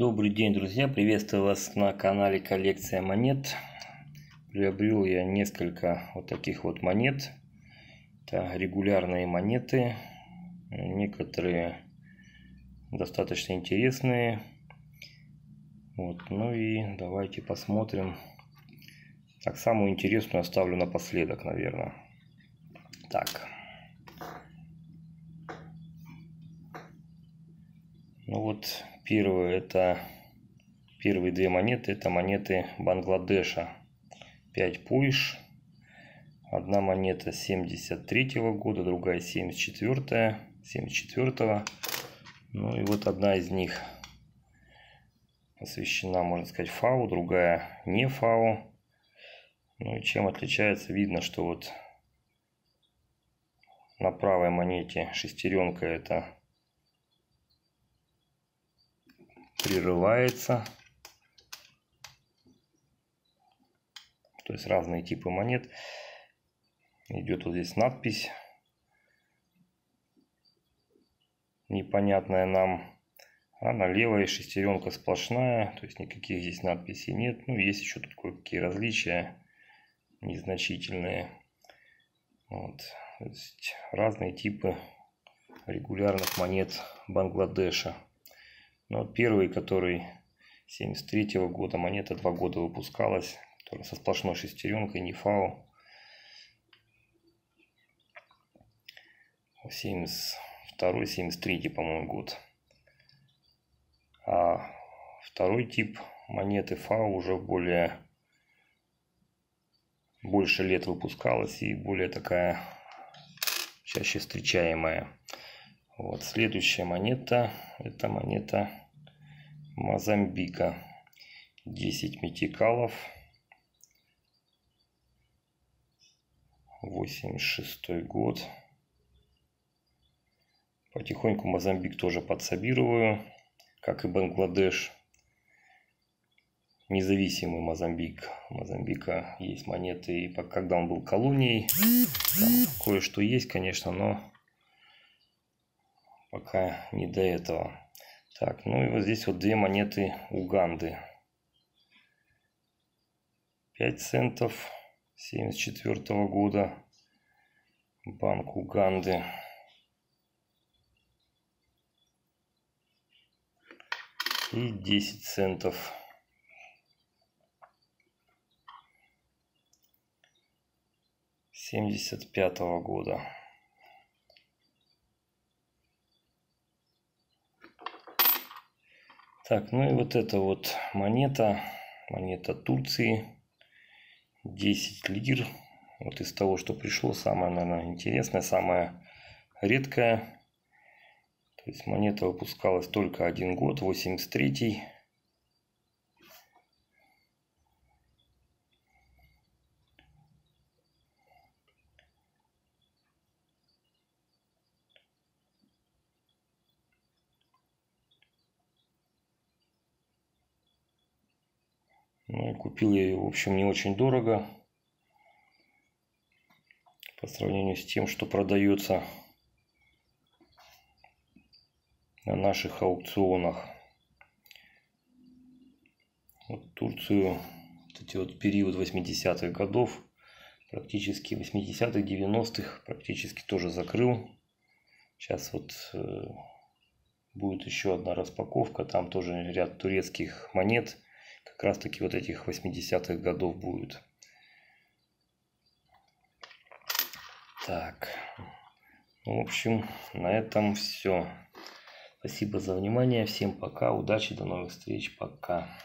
Добрый день, друзья! Приветствую вас на канале Коллекция монет. Приобрел я несколько вот таких вот монет. Это регулярные монеты. Некоторые достаточно интересные. Вот, ну и давайте посмотрим. Так, самую интересную оставлю напоследок, наверное. Так. Ну вот, первые две монеты, это монеты Бангладеша. 5 пуиш. Одна монета 73-го года, другая 74-го. Ну и вот одна из них посвящена, можно сказать, ФАУ, другая не ФАУ. Ну и чем отличается, видно, что вот на правой монете шестеренка это прерывается. То есть разные типы монет. Идет вот здесь надпись, непонятная нам. А на левой шестеренка сплошная. То есть никаких здесь надписей нет. Ну есть еще тут кое-какие различия незначительные. Вот. То есть разные типы регулярных монет Бангладеша. Но первый, который 73-го года, монета 2 года выпускалась, которая со сплошной шестеренкой, не ФАУ. 72-й, 73-й, по-моему, год. А второй тип монеты ФАУ уже больше лет выпускалась и более такая чаще встречаемая. Вот, следующая монета, это монета Мозамбика, 10 метикалов, 86 год. Потихоньку Мозамбик тоже подсобирую, как и Бангладеш. Независимый Мозамбик. У Мозамбика есть монеты, и когда он был колонией, кое-что есть, конечно, но пока не до этого. Так, ну и вот здесь вот две монеты Уганды. 5 центов 74-го года. Банк Уганды. И 10 центов. С 75-го года. Так, ну и вот эта вот монета Турции, 10 лир. Вот из того, что пришло, самое, наверное, интересное, самое редкое. То есть монета выпускалась только один год, 83-й. Ну и купил я ее, в общем, не очень дорого по сравнению с тем, что продается на наших аукционах. Вот Турцию, вот эти вот период 80-х годов, практически 80-х, 90-х, практически тоже закрыл. Сейчас вот будет еще одна распаковка, там тоже ряд турецких монет. Как раз таки вот этих 80-х годов будет. Так. В общем, на этом все. Спасибо за внимание. Всем пока. Удачи. До новых встреч. Пока.